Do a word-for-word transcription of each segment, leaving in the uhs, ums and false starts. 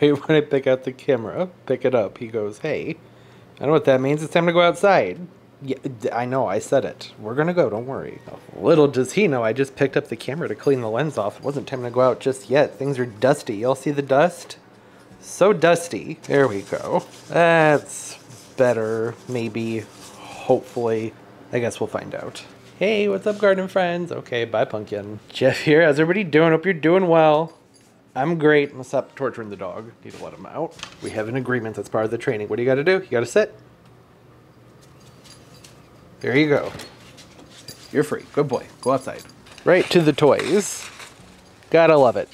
right when I pick out the camera, pick it up, he goes, hey, I don't know what that means, it's time to go outside. Yeah, I know, I said it. We're gonna go, don't worry. Little does he know, I just picked up the camera to clean the lens off. It wasn't time to go out just yet. Things are dusty. Y'all see the dust? So dusty. There we go. That's better, maybe, hopefully. I guess we'll find out. Hey, what's up, garden friends? Okay, bye, pumpkin. Jeff here, how's everybody doing? Hope you're doing well. I'm great. I'm gonna stop torturing the dog. Need to let him out. We have an agreement, that's part of the training. What do you gotta do? You gotta sit. There you go. You're free. Good boy. Go outside. Right to the toys. Gotta love it.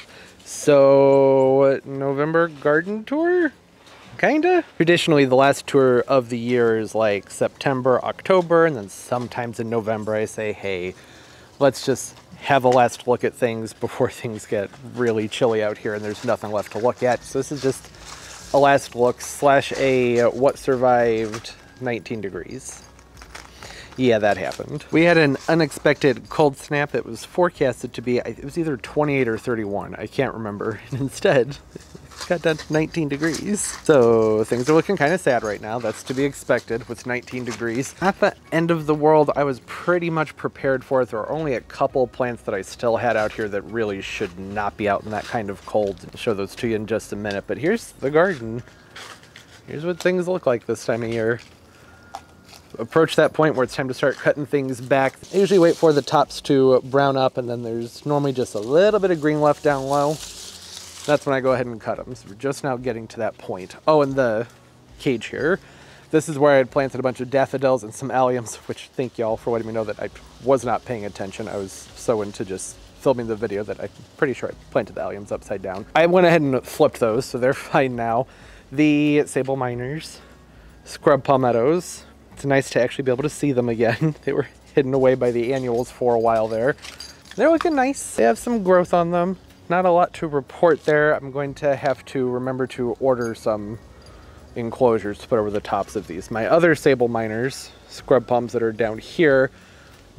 So, what, November garden tour? Kinda? Traditionally, the last tour of the year is like September, October, and then sometimes in November I say, hey, let's just have a last look at things before things get really chilly out here and there's nothing left to look at. So this is just a last look slash a what survived nineteen degrees. Yeah, that happened. We had an unexpected cold snap. It was forecasted to be, it was either twenty-eight or thirty-one. I can't remember. And instead, it got down to nineteen degrees. So things are looking kind of sad right now. That's to be expected with nineteen degrees. At the end of the world, I was pretty much prepared for it. There are only a couple plants that I still had out here that really should not be out in that kind of cold. I'll show those to you in just a minute. But here's the garden. Here's what things look like this time of year. Approach that point where it's time to start cutting things back. I usually wait for the tops to brown up, and then there's normally just a little bit of green left down low. That's when I go ahead and cut them. So we're just now getting to that point. Oh, and the cage here. This is where I had planted a bunch of daffodils and some alliums, which thank y'all for letting me know that I was not paying attention. I was so into just filming the video that I'm pretty sure I planted the alliums upside down. I went ahead and flipped those, so they're fine now. The Sabal minors, scrub palmettos. It's nice to actually be able to see them again. They were hidden away by the annuals for a while there. They're looking nice. They have some growth on them. Not a lot to report there. I'm going to have to remember to order some enclosures to put over the tops of these. My other Sabal minors, scrub palms that are down here,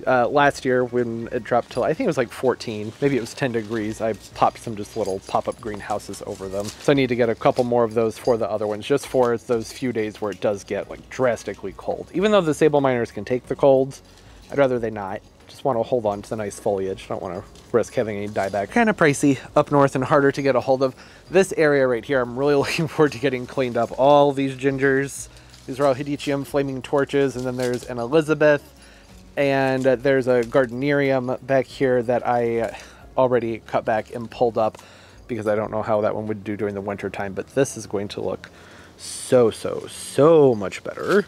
uh, last year when it dropped to, I think it was like fourteen, maybe it was ten degrees, I popped some just little pop-up greenhouses over them. So I need to get a couple more of those for the other ones, just for those few days where it does get like drastically cold. Even though the Sabal minors can take the colds, I'd rather they not. Just want to hold on to the nice foliage. Don't want to risk having any dieback. Kind of pricey up north and harder to get a hold of. This area right here, I'm really looking forward to getting cleaned up. All these gingers, these are all Hedychium flaming torches, and then there's an Elizabeth, and uh, there's a Gardenerium back here that I uh, already cut back and pulled up because I don't know how that one would do during the winter time, but this is going to look so, so, so much better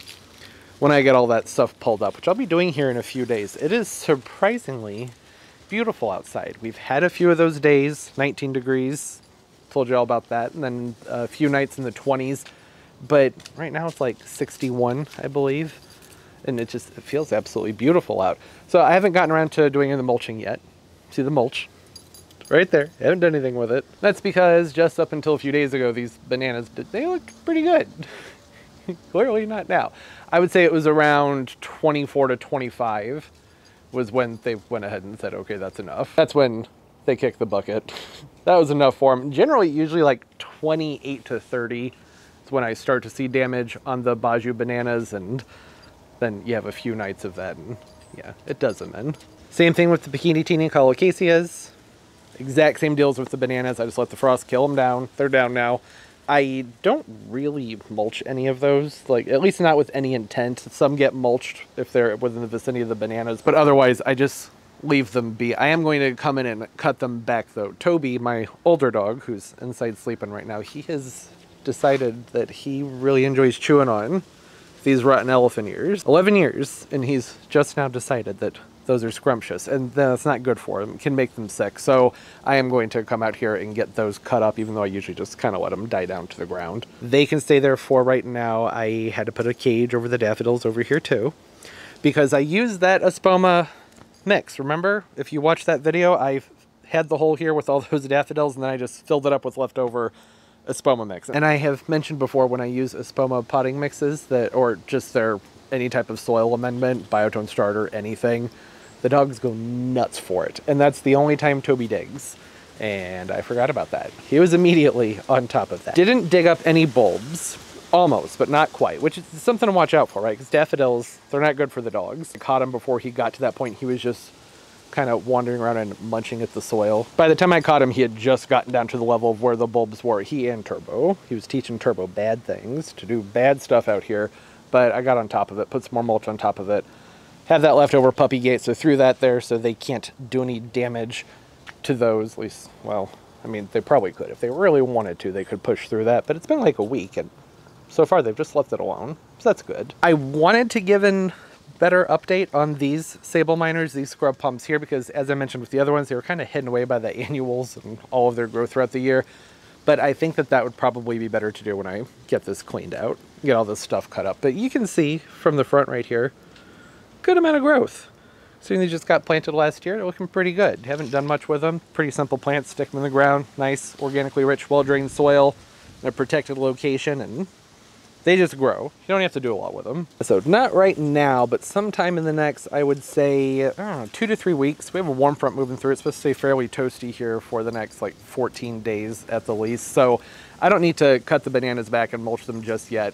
when I get all that stuff pulled up, which I'll be doing here in a few days. It is surprisingly beautiful outside. We've had a few of those days, nineteen degrees, told you all about that, and then a few nights in the twenties, but right now it's like sixty-one, I believe, and it just it feels absolutely beautiful out. So I haven't gotten around to doing the mulching yet. See the mulch? Right there. I haven't done anything with it. That's because just up until a few days ago, these bananas, they looked pretty good. Clearly not now. I would say it was around twenty-four to twenty-five was when they went ahead and said, okay, that's enough. That's when they kicked the bucket. That was enough for them. Generally, usually like twenty-eight to thirty is when I start to see damage on the Baju bananas, and then you have a few nights of that, and yeah, it does them in. Same thing with the Bikini Teeny Colocaceas. Exact same deals with the bananas. I just let the frost kill them down. They're down now. I don't really mulch any of those, like at least not with any intent. Some get mulched if they're within the vicinity of the bananas, but otherwise I just leave them be. I am going to come in and cut them back though. Toby, my older dog, who's inside sleeping right now, he has decided that he really enjoys chewing on these rotten elephant ears. eleven years, and he's just now decided that those are scrumptious, and that's not good for them. It can make them sick. So I am going to come out here and get those cut up, even though I usually just kind of let them die down to the ground. They can stay there for right now. I had to put a cage over the daffodils over here too, because I used that Espoma mix. Remember, if you watch that video, I had the hole here with all those daffodils, and then I just filled it up with leftover Espoma mix. And I have mentioned before, when I use Espoma potting mixes that, or just their any type of soil amendment, biotone starter, anything, the dogs go nuts for it. And that's the only time Toby digs. and I forgot about that. He was immediately on top of that. Didn't dig up any bulbs, almost, but not quite, which is something to watch out for, right? Because daffodils, they're not good for the dogs. I caught him before he got to that point. He was just kind of wandering around and munching at the soil. By the time I caught him, he had just gotten down to the level of where the bulbs were. He and Turbo. He was teaching Turbo bad things, to do bad stuff out here, but I got on top of it, put some more mulch on top of it, have that leftover puppy gate, so threw that there so they can't do any damage to those, at least, well, I mean, they probably could. If they really wanted to, they could push through that, but it's been like a week, and so far they've just left it alone, so that's good. I wanted to give an better update on these sabal minors, these scrub palms here, because as I mentioned with the other ones, they were kind of hidden away by the annuals and all of their growth throughout the year, but I think that that would probably be better to do when I get this cleaned out, get all this stuff cut up. But you can see from the front right here, good amount of growth. Soon they just got planted last year, they're looking pretty good. Haven't done much with them. Pretty simple plants, stick them in the ground, nice, organically rich, well-drained soil, in a protected location, and they just grow. You don't have to do a lot with them. So not right now, but sometime in the next, I would say, I don't know, two to three weeks. We have a warm front moving through. It's supposed to stay fairly toasty here for the next like fourteen days at the least. So I don't need to cut the bananas back and mulch them just yet,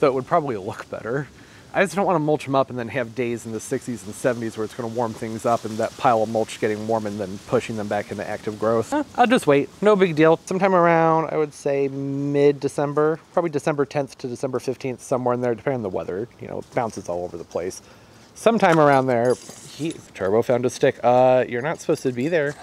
though it would probably look better. I just don't want to mulch them up and then have days in the sixties and seventies where it's going to warm things up and that pile of mulch getting warm and then pushing them back into active growth. Eh, I'll just wait. No big deal. Sometime around, I would say mid-December, probably December tenth to December fifteenth, somewhere in there, depending on the weather. You know, it bounces all over the place. Sometime around there, he, Turbo found a stick. Uh, you're not supposed to be there.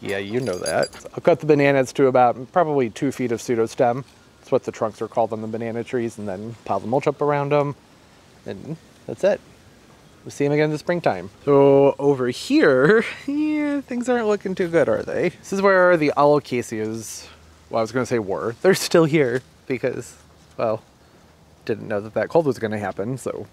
Yeah, you know that. So I'll cut the bananas to about probably two feet of pseudostem. That's what the trunks are called on the banana trees, and then pile the mulch up around them. And that's it. We'll see them again in the springtime. So over here, yeah, things aren't looking too good, are they? This is where the alocasias, well, I was gonna say were. They're still here because, well, didn't know that that cold was gonna happen, so.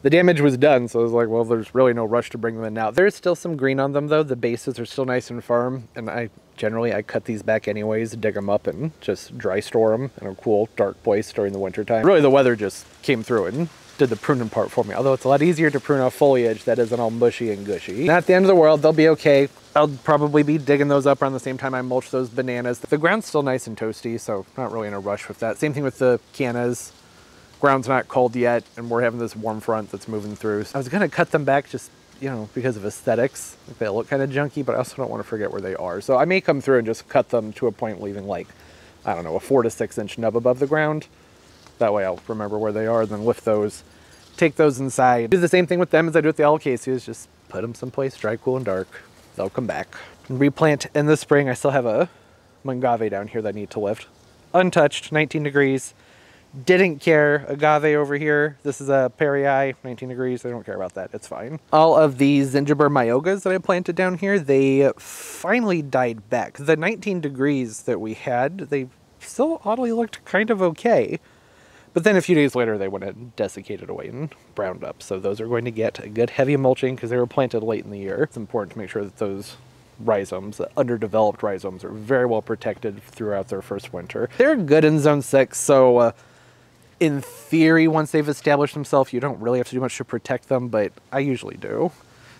The damage was done, so I was like, well, there's really no rush to bring them in now. There's still some green on them, though. The bases are still nice and firm, and I generally, I cut these back anyways, dig them up, and just dry store them in a cool, dark place during the wintertime. Really, the weather just came through and did the pruning part for me, although it's a lot easier to prune off foliage that isn't all mushy and gushy. Not the end of the world, they'll be okay. I'll probably be digging those up around the same time I mulch those bananas. The ground's still nice and toasty, so not really in a rush with that. Same thing with the cannas. Ground's not cold yet, and we're having this warm front that's moving through. So I was gonna cut them back just, you know, because of aesthetics. Like they look kind of junky, but I also don't want to forget where they are. So I may come through and just cut them to a point leaving like, I don't know, a four to six inch nub above the ground. That way I'll remember where they are, then lift those, take those inside. Do the same thing with them as I do with the alocasias, just put them someplace dry, cool, and dark. They'll come back. And replant in the spring. I still have a mungave down here that I need to lift. Untouched, nineteen degrees. Didn't care. Agave over here. This is a perii, nineteen degrees. I don't care about that. It's fine. All of these Zingiber Myogas that I planted down here, they finally died back. The nineteen degrees that we had, they still oddly looked kind of okay. But then a few days later, they went and desiccated away and browned up. So those are going to get a good heavy mulching because they were planted late in the year. It's important to make sure that those rhizomes, the underdeveloped rhizomes, are very well protected throughout their first winter. They're good in zone six, so uh, in theory, once they've established themselves, you don't really have to do much to protect them, but I usually do.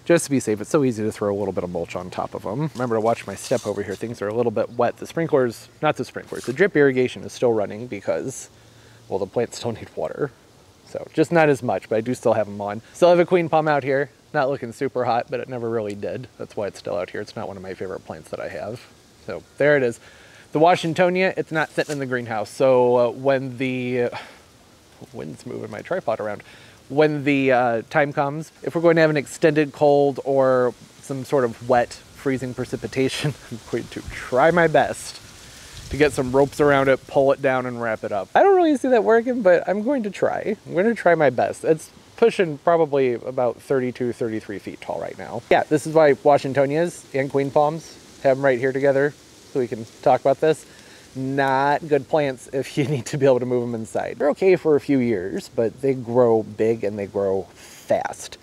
Just to be safe, it's so easy to throw a little bit of mulch on top of them. Remember to watch my step over here. Things are a little bit wet. The sprinklers, not the sprinklers, the drip irrigation is still running because, well, the plants still need water. So just not as much, but I do still have them on. Still have a queen palm out here. Not looking super hot, but it never really did. That's why it's still out here. It's not one of my favorite plants that I have. So there it is. The Washingtonia, it's not sitting in the greenhouse. So uh, when the, uh, wind's moving my tripod around. When the uh, time comes, if we're going to have an extended cold or some sort of wet freezing precipitation, I'm going to try my best to get some ropes around it, pull it down, and wrap it up. I don't really see that working, but I'm going to try. I'm going to try my best. It's pushing probably about thirty-two, thirty-three feet tall right now. Yeah, this is why Washingtonias and queen palms, have them right here together so we can talk about this. Not good plants if you need to be able to move them inside. They're okay for a few years, but they grow big and they grow fast.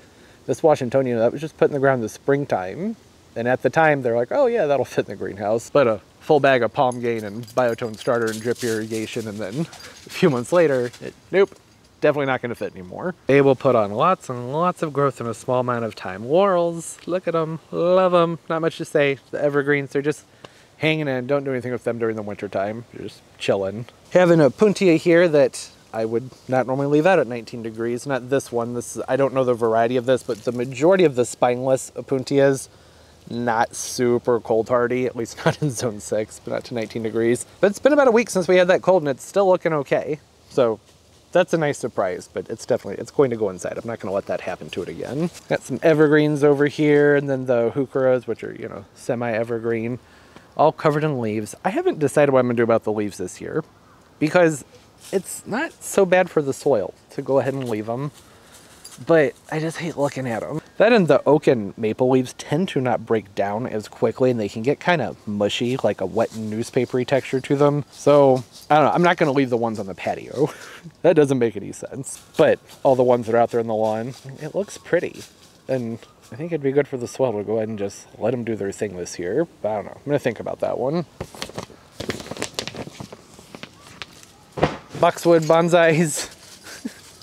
This Washingtonia, that was just put in the ground this springtime. And at the time, they're like, oh yeah, that'll fit in the greenhouse. But a full bag of palm gain and biotone starter and drip irrigation, and then a few months later, it, nope, definitely not gonna fit anymore. They will put on lots and lots of growth in a small amount of time. Laurels, look at them, love them. Not much to say, the evergreens, they're just hanging in, don't do anything with them during the winter time. You're just chilling. Having a puntia here that I would not normally leave out at nineteen degrees. Not this one. This is, I don't know the variety of this, but the majority of the spineless Apuntias, not super cold hardy, at least not in zone six, but not to nineteen degrees. But it's been about a week since we had that cold and it's still looking okay. So that's a nice surprise, but it's definitely, it's going to go inside. I'm not going to let that happen to it again. Got some evergreens over here and then the heucheras, which are, you know, semi-evergreen, all covered in leaves. I haven't decided what I'm going to do about the leaves this year because it's not so bad for the soil to go ahead and leave them, but I just hate looking at them. That and the oak and maple leaves tend to not break down as quickly and they can get kind of mushy, like a wet newspapery texture to them. So I don't know, I'm not going to leave the ones on the patio. That doesn't make any sense. But all the ones that are out there in the lawn, it looks pretty. And I think it'd be good for the soil to go ahead and just let them do their thing this year. But I don't know, I'm going to think about that one. Boxwood bonsais.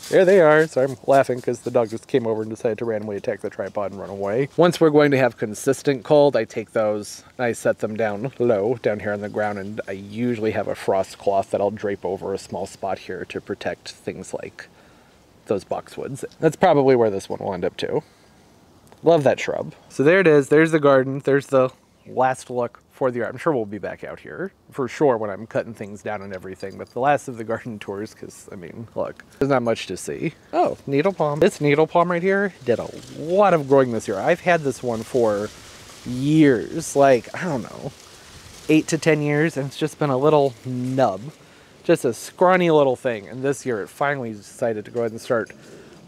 There they are. So I'm laughing because the dog just came over and decided to randomly attack the tripod and run away. Once we're going to have consistent cold, I take those and I set them down low, down here on the ground, and I usually have a frost cloth that I'll drape over a small spot here to protect things like those boxwoods. That's probably where this one will end up too. Love that shrub. So there it is. There's the garden. There's the last look for the year. I'm sure we'll be back out here for sure when I'm cutting things down and everything, but the last of the garden tours, because I mean, look, there's not much to see. Oh, needle palm. This needle palm right here did a lot of growing this year. I've had this one for years, like, I don't know, eight to ten years, and it's just been a little nub, just a scrawny little thing. And this year it finally decided to go ahead and start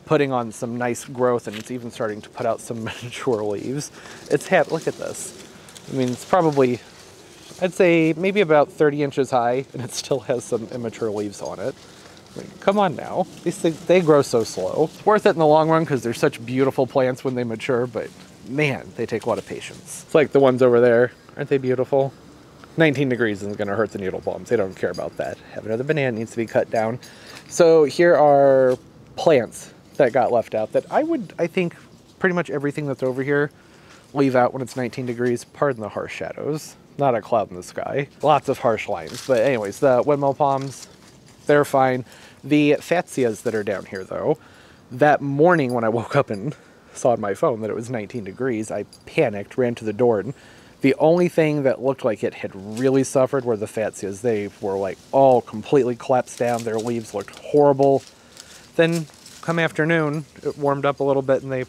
putting on some nice growth, and it's even starting to put out some mature leaves. It's had, look at this. I mean, it's probably, I'd say maybe about thirty inches high, and it still has some immature leaves on it. I mean, come on now. These things, they grow so slow. It's worth it in the long run because they're such beautiful plants when they mature, but man, they take a lot of patience. It's like the ones over there. Aren't they beautiful? nineteen degrees isn't going to hurt the needle palms. They don't care about that. Have another banana needs to be cut down. So here are plants that got left out that I would, I think, pretty much everything that's over here leave out when it's nineteen degrees. Pardon the harsh shadows. Not a cloud in the sky. Lots of harsh lines. But anyways, the windmill palms, they're fine. The fatsias that are down here though, that morning when I woke up and saw on my phone that it was nineteen degrees, I panicked, ran to the door, and the only thing that looked like it had really suffered were the fatsias. They were like all completely collapsed down. Their leaves looked horrible. Then come afternoon, it warmed up a little bit and they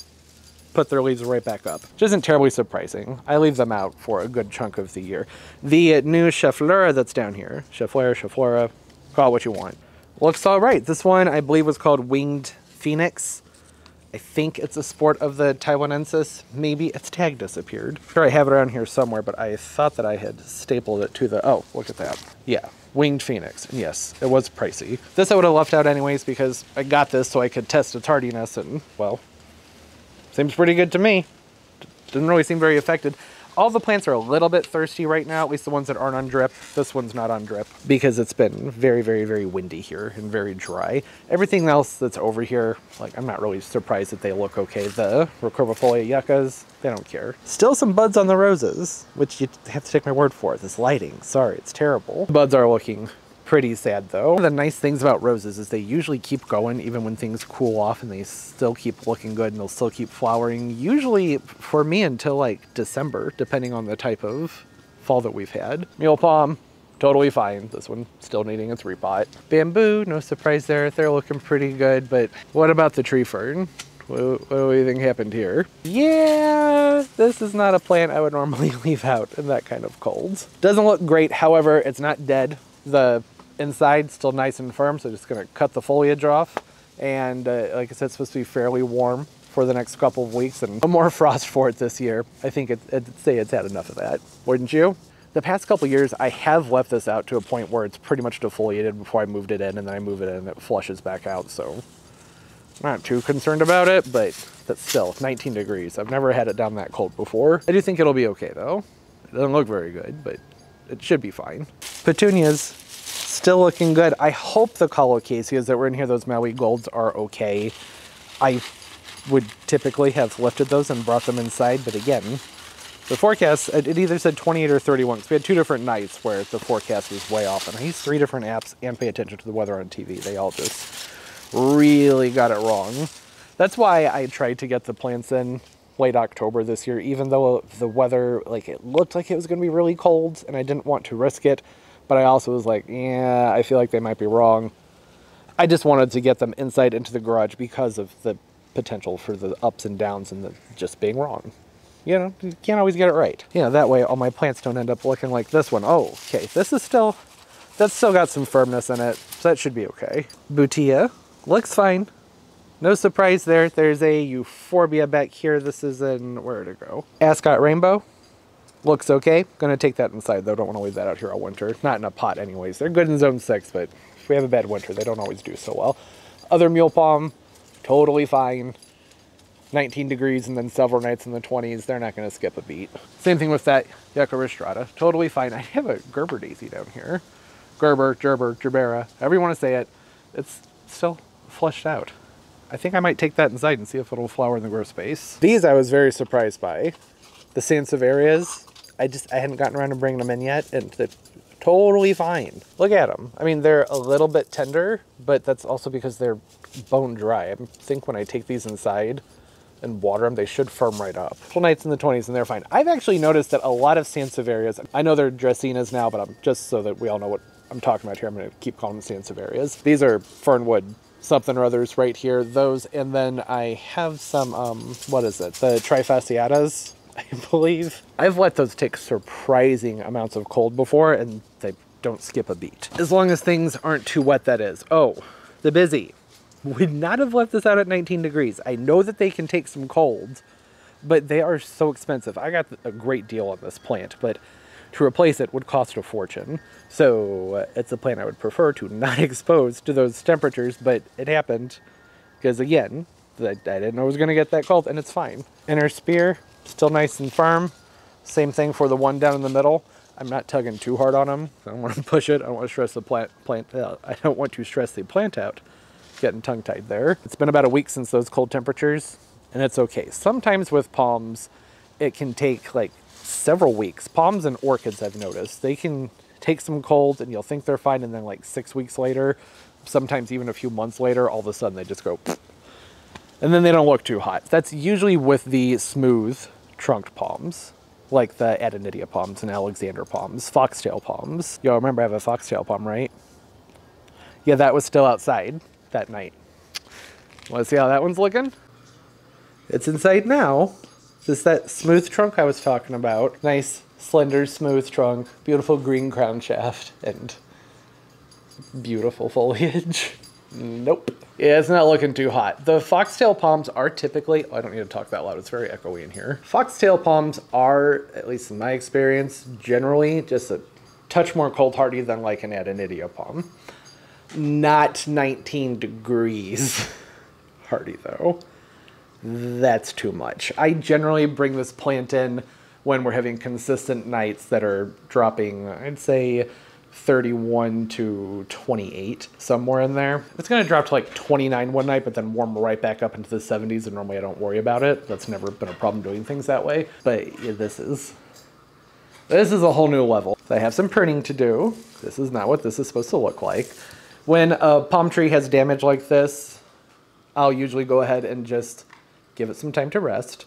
put their leaves right back up, which isn't terribly surprising. I leave them out for a good chunk of the year. The new Schefflera that's down here, Schefflera, Schefflera, call it what you want, looks all right. This one, I believe, was called Winged Phoenix. I think it's a sport of the taiwanensis. Maybe its tag disappeared. I'm sure I have it around here somewhere, but I thought that I had stapled it to the, oh, look at that. Yeah, Winged Phoenix. Yes, it was pricey. This I would have left out anyways because I got this so I could test its hardiness, and, well, seems pretty good to me. Didn't really seem very affected. All the plants are a little bit thirsty right now, at least the ones that aren't on drip. This one's not on drip because it's been very, very, very windy here and very dry. Everything else that's over here, like, I'm not really surprised that they look okay. The recurvifolia yuccas, they don't care. Still some buds on the roses, which you have to take my word for. This lighting, sorry, it's terrible. The buds are looking pretty sad though. One of the nice things about roses is they usually keep going even when things cool off, and they still keep looking good and they'll still keep flowering, usually for me until like December, depending on the type of fall that we've had. Mule palm, totally fine. This one still needing its repot. Bamboo, no surprise there. They're looking pretty good, but what about the tree fern? What, what do you think happened here? Yeah, this is not a plant I would normally leave out in that kind of cold. Doesn't look great, however, it's not dead. The inside still nice and firm, so just gonna cut the foliage off, and uh, like I said, it's supposed to be fairly warm for the next couple of weeks and no more frost for it this year. I think it, I'd say it's had enough of that, wouldn't you? The past couple of years I have left this out to a point where it's pretty much defoliated before I moved it in, and then I move it in and it flushes back out, so I'm not too concerned about it, but that's still nineteen degrees. I've never had it down that cold before. I do think it'll be okay though. It doesn't look very good, but it should be fine. Petunias, still looking good. I hope the colocasias that were in here, those Maui golds, are okay. I would typically have lifted those and brought them inside, but again, The forecast, it either said twenty-eight or thirty-one, because we had two different nights where the forecast was way off. And I use three different apps and pay attention to the weather on T V. They all just really got it wrong. That's why I tried to get the plants in late October this year, even though the weather, like, it looked like it was going to be really cold, and I didn't want to risk it. But I also was like, yeah, I feel like they might be wrong. I just wanted to get them inside into the garage because of the potential for the ups and downs and the just being wrong. You know, you can't always get it right. You know, that way all my plants don't end up looking like this one. Oh, okay, this is still, that's still got some firmness in it, so that should be okay. Butia looks fine. No surprise there. There's a euphorbia back here. This is in, where did it go? Ascot Rainbow. Looks okay. Gonna take that inside though. Don't wanna leave that out here all winter. Not in a pot anyways. They're good in zone six, but if we have a bad winter, they don't always do so well. Other mule palm, totally fine. nineteen degrees and then several nights in the twenties. They're not going to skip a beat. Same thing with that Eucharistrata. Totally fine. I have a Gerber daisy down here. Gerber, Gerber, Gerbera, however you want to say it. It's still fleshed out. I think I might take that inside and see if it'll flower in the grow space. These I was very surprised by. The Sansevierias. I just, I hadn't gotten around to bringing them in yet, and they're totally fine. Look at them. I mean, they're a little bit tender, but that's also because they're bone dry. I think when I take these inside and water them, they should firm right up. Well, nights in the twenties and they're fine. I've actually noticed that a lot of Sansevierias, I know they're Dracenas now, but I'm just so that we all know what I'm talking about here, I'm gonna keep calling them Sansevierias. These are Fernwood something or others right here, those, and then I have some, um, what is it? The Trifasciatas, I believe. I've let those take surprising amounts of cold before and they don't skip a beat. As long as things aren't too wet, that is. Oh, the busy. Would not have left this out at nineteen degrees. I know that they can take some cold, but they are so expensive. I got a great deal on this plant, but to replace it would cost a fortune. So uh, it's a plant I would prefer to not expose to those temperatures, but it happened because, again, I, I didn't know it was going to get that cold, and it's fine. Inner spear, still nice and firm. Same thing for the one down in the middle. I'm not tugging too hard on them. I don't want to push it. I don't want to stress the plant, plant out. I don't want to stress the plant out. Getting tongue-tied there. It's been about a week since those cold temperatures, and it's okay. Sometimes with palms, it can take like several weeks. Palms and orchids, I've noticed, they can take some cold and you'll think they're fine, and then like six weeks later, sometimes even a few months later, all of a sudden they just go, pfft, and then they don't look too hot. That's usually with the smooth trunked palms, like the Adenidia palms and Alexander palms, foxtail palms. Y'all remember I have a foxtail palm, right? Yeah, that was still outside that night. Let's see how that one's looking. It's inside now. Just that smooth trunk I was talking about. Nice, slender, smooth trunk, beautiful green crown shaft, and beautiful foliage. Nope. Yeah, it's not looking too hot. The foxtail palms are typically, oh, I don't need to talk that loud, it's very echoey in here. Foxtail palms are, at least in my experience, generally just a touch more cold hardy than like an Adenidia palm. Not nineteen degrees hardy though. That's too much. I generally bring this plant in when we're having consistent nights that are dropping, I'd say thirty-one to twenty-eight, somewhere in there. It's gonna drop to like twenty-nine one night, but then warm right back up into the seventies, and normally I don't worry about it. That's never been a problem doing things that way. But yeah, this is, this is a whole new level. I have some pruning to do. This is not what this is supposed to look like. When a palm tree has damage like this, I'll usually go ahead and just give it some time to rest,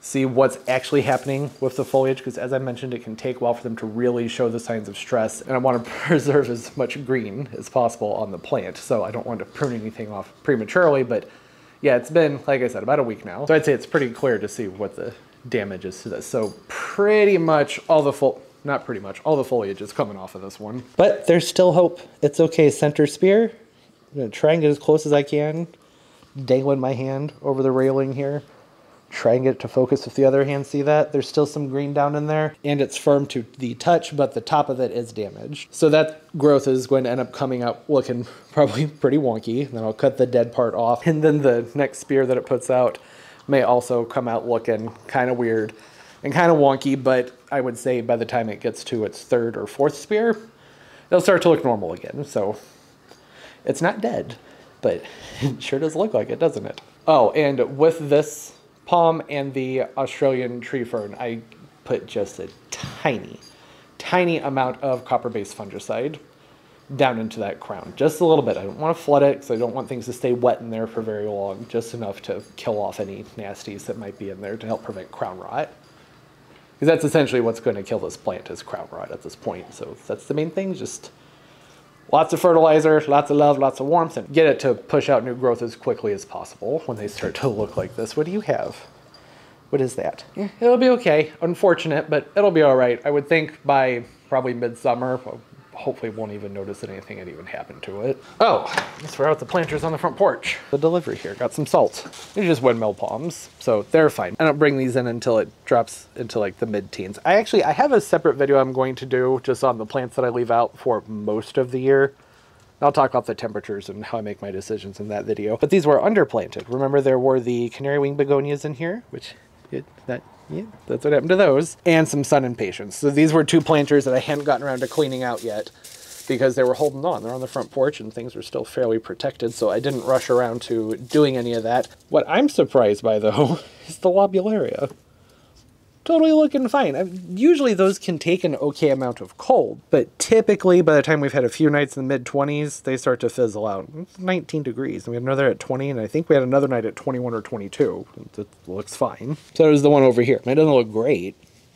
see what's actually happening with the foliage, because as I mentioned, it can take a while for them to really show the signs of stress, and I want to preserve as much green as possible on the plant, so I don't want to prune anything off prematurely, but yeah, it's been, like I said, about a week now. So I'd say it's pretty clear to see what the damage is to this. So pretty much all the fol- Not pretty much. All the foliage is coming off of this one. But there's still hope. It's okay. Center spear. I'm going to try and get as close as I can. Dangling my hand over the railing here. Try and get it to focus with the other hand. See that? There's still some green down in there. And it's firm to the touch, but the top of it is damaged. So that growth is going to end up coming out looking probably pretty wonky. Then I'll cut the dead part off. And then the next spear that it puts out may also come out looking kind of weird and kind of wonky, but I would say by the time it gets to its third or fourth spear, it'll start to look normal again. So it's not dead, but it sure does look like it, doesn't it? Oh, and with this palm and the Australian tree fern, I put just a tiny, tiny amount of copper-based fungicide down into that crown, just a little bit. I don't want to flood it because I don't want things to stay wet in there for very long, just enough to kill off any nasties that might be in there to help prevent crown rot. Because that's essentially what's going to kill this plant is crown rot at this point. So that's the main thing, just lots of fertilizer, lots of love, lots of warmth, and get it to push out new growth as quickly as possible when they start to look like this. What do you have? What is that? Yeah, it'll be okay. Unfortunate, but it'll be all right. I would think by probably midsummer, hopefully won't even notice that anything had even happened to it. Oh, let's throw out the planters on the front porch. The delivery here, got some salt. They're just windmill palms, so they're fine. I don't bring these in until it drops into like the mid-teens. I actually, I have a separate video I'm going to do just on the plants that I leave out for most of the year. I'll talk about the temperatures and how I make my decisions in that video. But these were underplanted. Remember there were the canary wing begonias in here, which it, that, yeah, that's what happened to those. And some sun impatiens. So these were two planters that I hadn't gotten around to cleaning out yet because they were holding on. They're on the front porch and things were still fairly protected, so I didn't rush around to doing any of that. What I'm surprised by, though, is the lobularia. Totally looking fine. I mean, usually those can take an okay amount of cold, but typically by the time we've had a few nights in the mid twenties, they start to fizzle out. It's nineteen degrees, and we had another at twenty, and I think we had another night at twenty-one or twenty-two. It looks fine. So there's the one over here. It doesn't look great,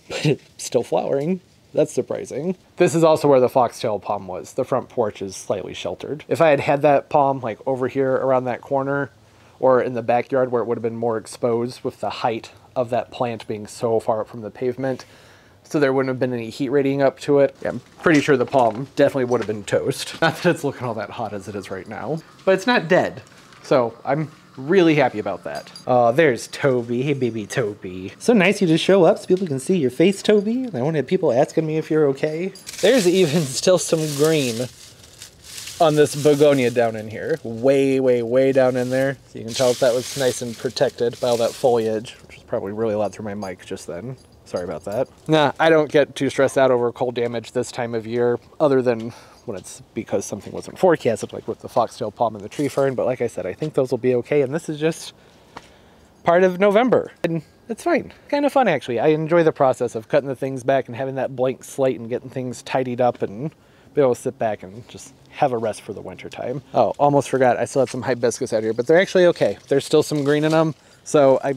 but it's still flowering. That's surprising. This is also where the foxtail palm was. The front porch is slightly sheltered. If I had had that palm like over here around that corner, or in the backyard where it would have been more exposed with the height of that plant being so far up from the pavement, so there wouldn't have been any heat radiating up to it. Yeah, I'm pretty sure the palm definitely would have been toast. Not that it's looking all that hot as it is right now, but it's not dead. So I'm really happy about that. Oh, uh, there's Toby. Hey, baby Toby. So nice you just show up so people can see your face, Toby. And I won't have people asking me if you're okay. There's even still some green on this begonia down in here. Way, way, way down in there. So you can tell if that was nice and protected by all that foliage. Probably really loud through my mic just then. Sorry about that. Nah, I don't get too stressed out over cold damage this time of year, other than when it's because something wasn't forecasted, like with the foxtail palm and the tree fern. But like I said, I think those will be okay. And this is just part of November. And it's fine. Kind of fun, actually. I enjoy the process of cutting the things back and having that blank slate and getting things tidied up and be able to sit back and just have a rest for the winter time. Oh, almost forgot. I still have some hibiscus out here, but they're actually okay. There's still some green in them. So I...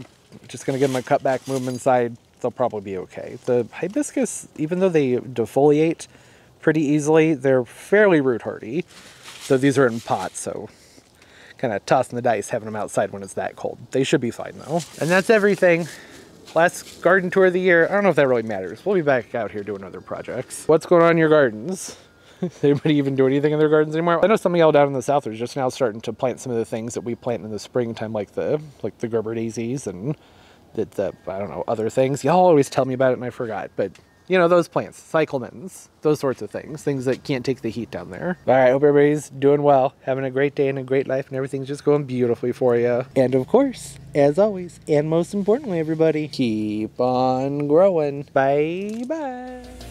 just gonna give them a cut back, move them inside. They'll probably be okay. The hibiscus, even though they defoliate pretty easily, they're fairly root hardy. So these are in pots, so kind of tossing the dice, having them outside when it's that cold. They should be fine though. And that's everything. Last garden tour of the year. I don't know if that really matters. We'll be back out here doing other projects. What's going on in your gardens? Does anybody even do anything in their gardens anymore? I know some of y'all down in the south are just now starting to plant some of the things that we plant in the springtime, like the like the Gerber daisies and the, the I don't know, other things. Y'all always tell me about it and I forgot, but you know, those plants, cyclamens, those sorts of things, things that can't take the heat down there. All right, hope everybody's doing well, having a great day and a great life, and everything's just going beautifully for you. And of course, as always, and most importantly, everybody, keep on growing. Bye-bye.